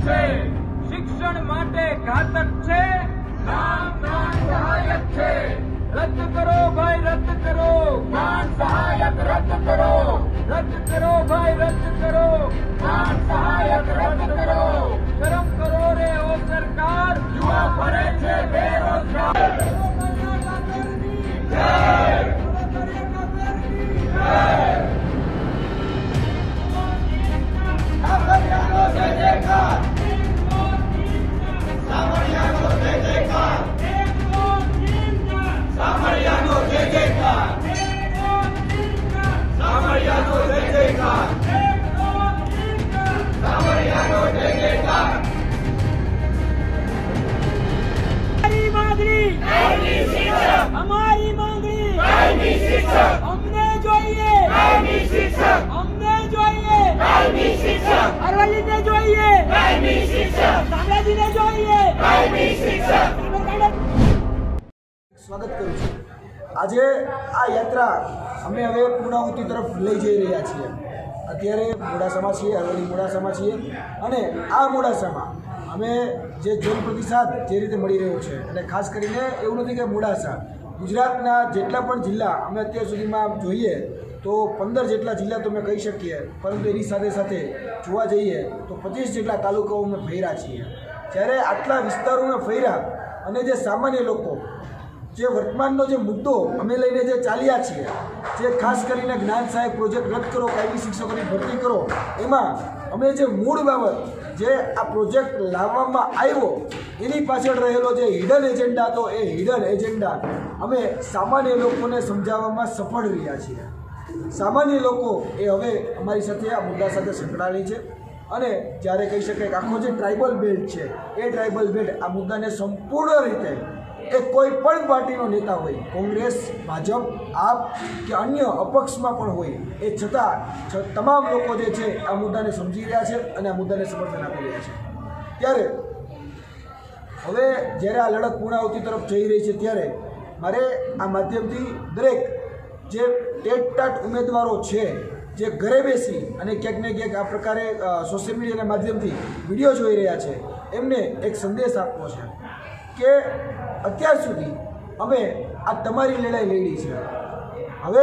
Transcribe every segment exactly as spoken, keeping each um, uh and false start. शिक्षण माटे घातक छे, दान दान सहायक छे। रद्द करो भाई रद्द करो, दान सहायक रद्द करो, रद्द करो भाई रद्द करो, दान सहायक रद्द करो। शर्म करो रे ओ सरकार, युवा फरे छे बेरोजगार। हमारी मांगनी शिक्षक, हमने જોઈએ કાયમી શિક્ષક, हमने જોઈએ કાયમી શિક્ષક, અરવલ્લીને જોઈએ કાયમી શિક્ષક, સામરાજીને જોઈએ કાયમી શિક્ષક। સ્વાગત કરું છું। આજે આ યાત્રા અમે હવે પૂર્ણાહુતિ તરફ લઈ જઈ રહ્યા છીએ। અત્યારે મોડાસામાં છીએ, અરવલ્લી મોડાસામાં છીએ અને આ મોડાસામાં અમે જે જન પ્રતિસાદ જે રીતે મળી રહ્યો છે અને ખાસ કરીને એવું નથી કે મોડાસા, ગુજરાતના જેટલા પણ જિલ્લા અમે અત્યાર સુધીમાં જોઈએ તો પંદર જેટલા જિલ્લા તો અમે કહી શકીએ, પરંતુ એની સાથે સાથે જોવા જઈએ તો પચીસ જેટલા તાલુકાઓ અમે ફર્યા છીએ। જ્યારે આટલા વિસ્તારોમાં ફર્યા અને જે સામાન્ય લોકો જે વર્તમાનનો જે મુદ્દો અમે લઈને જે ચાલ્યા છીએ, જે ખાસ કરીને જ્ઞાન સહાયક પ્રોજેક્ટ રદ કરો, કાયમી શિક્ષકોની ભરતી કરો, એમાં અમે જે મૂળ બાબત જે આ પ્રોજેક્ટ લાવવામાં આવ્યો એની પાછળ રહેલો જે હિડન એજન્ડા હતો, એ હિડન એજન્ડા અમે સામાન્ય લોકોને સમજાવવામાં સફળ રહ્યા છીએ। સામાન્ય લોકો એ હવે અમારી સાથે આ મુદ્દા સાથે સંકળાયેલી છે અને જ્યારે કહી શકાય કે આખો જે ટ્રાઇબલ બેલ્ટ છે એ ટ્રાઇબલ બેલ્ટ આ મુદ્દાને સંપૂર્ણ રીતે એ કોઈ પણ પાર્ટીનો નેતા હોય, કોંગ્રેસ, ભાજપ, આપ કે અન્ય અપક્ષમાં પણ હોય, એ છતાં તમામ લોકો જે છે આ મુદ્દાને સમજી રહ્યા છે અને આ મુદ્દાને સમર્થન આપી રહ્યા છે। ત્યારે હવે જ્યારે આ લડત પૂર્ણાહુતિ તરફ જઈ રહી છે ત્યારે મારે આ માધ્યમથી દરેક જે ટેટ ટાટ ઉમેદવારો છે, જે ઘરે બેસી અને ક્યાંક ને ક્યાંક આ પ્રકારે સોશિયલ મીડિયાના માધ્યમથી વિડીયો જોઈ રહ્યા છે, એમને એક સંદેશ આપવો છે કે અત્યાર સુધી અમે આ તમારી લડાઈ લડી છે, હવે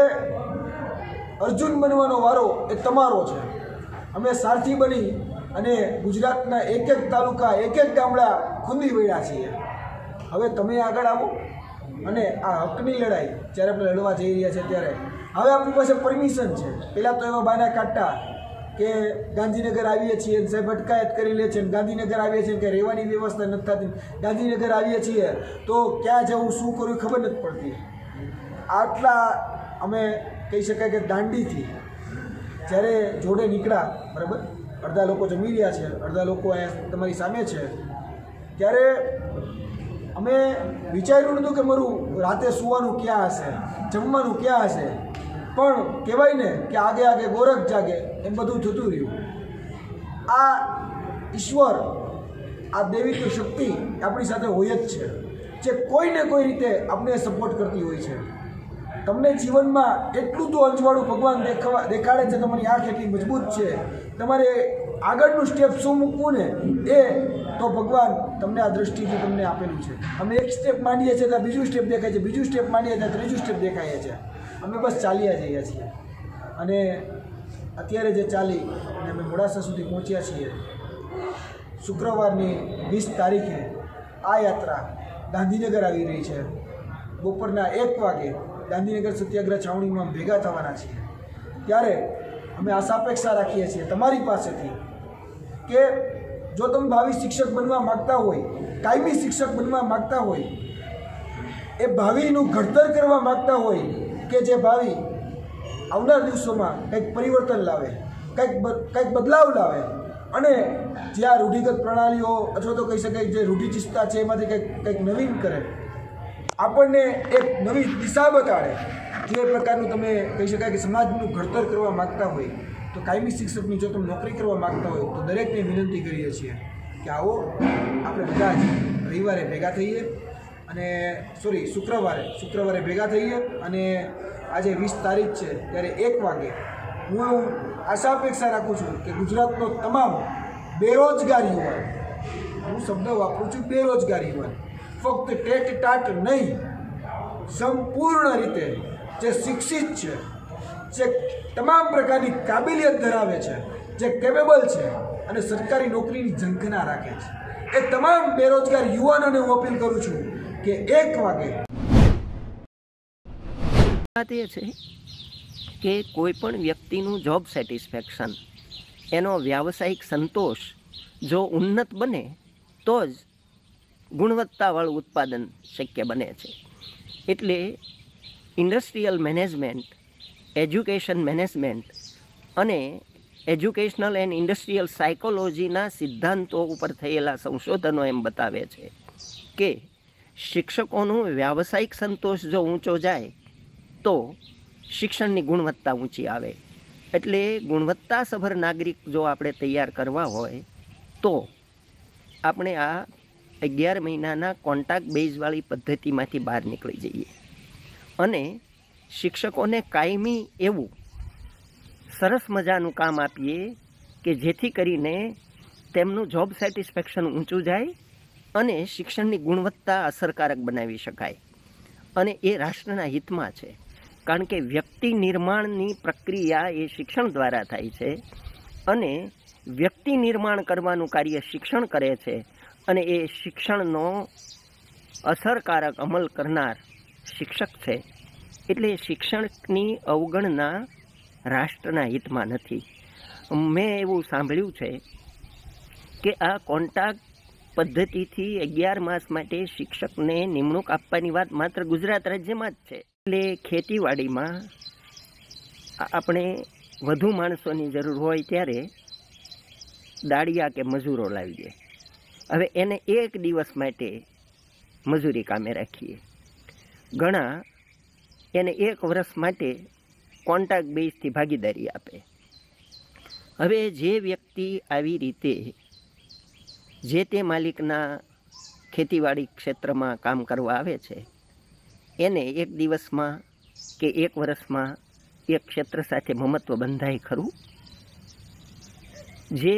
અર્જુન બનવાનો વારો એ તમારો છે। અમે સારથી બની અને ગુજરાતના એક એક તાલુકા, એક એક ગામડા ખૂંદી વળ્યા છીએ। હવે તમે આગળ આવો અને આ હકની લડાઈ જ્યારે આપણે લડવા જઈ રહ્યા છીએ ત્યારે હવે આપણી પાસે પરમિશન છે। પહેલાં તો એવા બહાના કાઢતા કે ગાંધીનગર આવીએ છીએ અને સાહેબ અટકાયત કરી લે છે, ગાંધીનગર આવીએ છીએ કે રહેવાની વ્યવસ્થા નથી થતી, ગાંધીનગર આવીએ છીએ તો ક્યાં જવું શું કરવું ખબર નથી પડતી। આટલા અમે કહી શકાય કે દાંડીથી જ્યારે જોડે નીકળ્યા, બરાબર, અડધા લોકો જમી રહ્યા છે, અડધા લોકો અહીંયા તમારી સામે છે, ત્યારે અમે વિચાર્યું નહોતું કે મારું રાતે સૂવાનું ક્યાં હશે, જમવાનું ક્યાં હશે, પણ કહેવાય ને કે આગે આગે ગોરખ જાગે, એમ બધું થતું રહ્યું। આ ઈશ્વર, આ દૈવિક શક્તિ આપણી સાથે હોય જ છે, જે કોઈને કોઈ રીતે આપણે સપોર્ટ કરતી હોય છે। તમને જીવનમાં એટલું તો અંજવાળું ભગવાન દેખાવા દેખાડે છે, તમારી આંખ એટલી મજબૂત છે, તમારે આગળનું સ્ટેપ શું મૂકવું ને એ તો ભગવાન તમને આ દ્રષ્ટિથી તમને આપેલું છે। અમે એક સ્ટેપ માંડીએ છીએ ત્યાં બીજું સ્ટેપ દેખાય છે, બીજું સ્ટેપ માંડીએ ત્યાં ત્રીજું સ્ટેપ દેખાય છે, અમે બસ ચાલ્યા જઈએ છીએ। અને અત્યારે જે ચાલી અને અમે મોડાસા સુધી પહોંચ્યા છીએ, શુક્રવારની વીસ તારીખે આ યાત્રા ગાંધીનગર આવી રહી છે। બપોરના એક વાગે ગાંધીનગર સત્યાગ્રહ છાવણીમાં ભેગા થવાના છીએ। ત્યારે અમે આશા અપેક્ષા રાખીએ છીએ તમારી પાસેથી કે જો તમે ભાવિ શિક્ષક બનવા માગતા હોય, કાયમી શિક્ષક બનવા માગતા હોય, એ ભાવિનું ઘડતર કરવા માગતા હોય કે જે ભાવિ આવનાર દિવસોમાં કંઈક પરિવર્તન લાવે, કંઈક કંઈક બદલાવ લાવે અને જે આ રૂઢિગત પ્રણાલીઓ અથવા તો કહી શકાય જે રૂઢિચુસ્તતા છે એમાંથી કંઈક કંઈક નવીન કરે, આપણને એક નવી દિશા બતાડે, જે પ્રકારનું તમે કહી શકાય કે સમાજનું ઘડતર કરવા માગતા હોય, તો કાયમી શિક્ષકની જો તમે નોકરી કરવા માગતા હોય તો દરેકને વિનંતી કરીએ છીએ કે આવો આપણે બધા જ રવિવારે ભેગા થઈએ અને સોરી શુક્રવારે શુક્રવારે ભેગા થઈએ અને આજે વીસ તારીખ છે ત્યારે એક વાગે હું આશા અપેક્ષા રાખું છું કે ગુજરાતનો તમામ बेरोजगारी होय, हूँ शब्द वापरू छूं बेरोजगारी होय, फक्त टेट टाट नहीं, संपूर्ण रीते जे शिक्षित छे, जे तमाम प्रकारनी काबिलियत धरावे छे, जे केपेबल छे अने सरकारी नौकरीनी झंखना राखे छे, ए तमाम बेरोजगार युवानोने हूँ अपील करूँ छूं कि एक वागे बात ये छे के कोईपण व्यक्तिनु जॉब सेटिस्फेक्शन एनो व्यावसायिक संतोष जो उन्नत बने तो ज गुणवत्तावाळुं उत्पादन शक्य बने छे। एटले इंडस्ट्रियल मैनेजमेंट, एज्युकेशन मैनेजमेंट अने एज्युकेशनल एंड इंडस्ट्रियल साइकोलॉजीना सिद्धांतों उपर थयेला संशोधनों एम बतावे छे के शिक्षकोनु व्यावसायिक संतोष जो ऊंचो जाए तो शिक्षणनी गुणवत्ता ऊँची आवे। एटले गुणवत्तासभर नागरिक जो आपणे तैयार करवा होय तो आपणे आ अगियार महीनाना कॉन्ट्राक्ट बेजवाळी पद्धतिमांथी बहार निकळी जईए अने शिक्षकोने कायमी एवुं सरस मजानुं काम आपीए के जेथी करीने तेमनुं जॉब सेटिस्फेक्शन ऊँचुं जाए अने शिक्षणनी गुणवत्ता असरकारक बनावी शकाय अने ए राष्ट्रना हितमां छे। कारण के व्यक्ति निर्माणनी प्रक्रिया ये शिक्षण द्वारा थाय छे अने व्यक्ति निर्माण करवानुं कार्य शिक्षण करे छे अने ए शिक्षणनो असरकारक अमल करनार शिक्षक छे। एटले शिक्षणनी अवगणना राष्ट्रना हितमां नथी। मैं एवुं सांभळ्युं छे के आ कॉन्ट्राक्ट पद्धतिथी अगियार मास माटे शिक्षकने निमणूक आपवानी वात मात्र गुजरात राज्यमां ज छे। एटले खेतीवाड़ी में अपने वधु माणसोनी जरूर होय त्यारे दाड़िया के मजूरो लावीए, हवे एने एक दिवस माटे मजूरी कामे राखीए, घणा एने एक वर्ष माटे कॉन्ट्राक्ट बेसथी भागीदारी आपे। हवे जे व्यक्ति आवी रीते जे ते मालिकना खेतीवाड़ी क्षेत्र में काम करवा आवे छे एने एक दिवस में के एक वर्ष में एक क्षेत्र साथे ममत्व बंधाय खरू? जे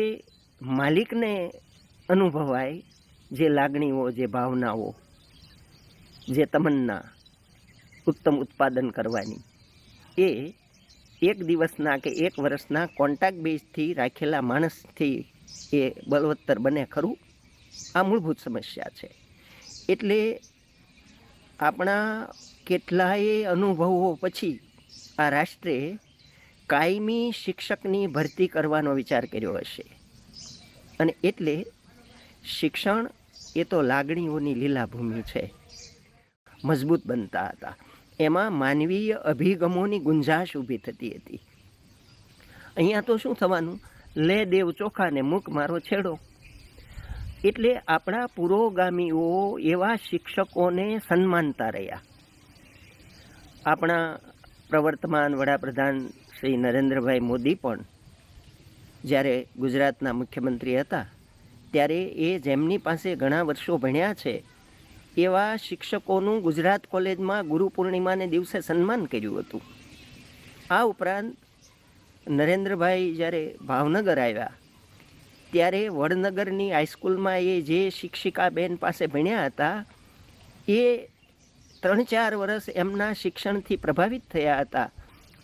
मालिक ने अनुभवाय जे लागणीओ, जे भावनाओ, जे तमन्ना उत्तम उत्पादन करवानी ए एक दिवसना के एक वर्षना कॉन्ट्राक्ट बेस थी राखेला माणस थी ए बलवत्तर बने खरू? आ मूलभूत समस्या छे। एटले अपना केटलाय अनुभवों पछी आ राष्ट्रे कायमी शिक्षकनी भरती करवानो विचार कर्यो हशे अने एटले शिक्षण ए तो लागणीओनी लीलाभूमि छे। मजबूत बनता हता एमां मानवीय अभिगमोनी गुंजाश ऊभी थती हती। अहींया तो शुं थवानुं, ले देव चोखा ने मूक मारो छेड़ो। एटले आपणा पुरोगामीओ एवा शिक्षकोने सन्मानता रह्या। आपणा प्रवर्तमान वडाप्रधान श्री नरेंद्रभाई मोदी पण ज्यारे गुजरातना मुख्यमंत्री हता त्यारे ए जेमनी पासे घणा वर्षो भण्या छे एवा शिक्षकोनुं गुजरात कॉलेजमां गुरुपूर्णिमाने दिवसे सन्मान कर्युं हतुं। आ उपरांत नरेंद्रभाई ज्यारे भावनगर आव्या त्यारे वडनगरनी हाईस्कूल में ये जे शिक्षिका बेन पास भण्या था ये त्रण चार वर्ष एमना शिक्षण थी प्रभावित थया था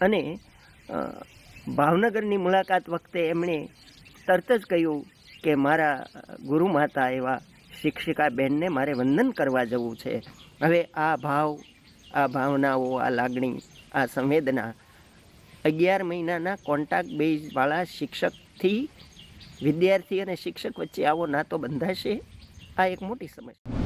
अने भावनगरनी मुलाकात वखते एमणे तरत ज कह्युं के मारा गुरु माता एवा शिक्षिका बेन ने मारे वंदन करवा जवुं छे। हवे आ भाव, आ भावनाओ, आ लागणी, आ संवेदना अगियार महीनाना कॉन्ट्राक्ट बेजवाळा शिक्षक थी विद्यार्थी और शिक्षक वच्चे आवो नातो बंधाशे। आ एक मोटी समस्या।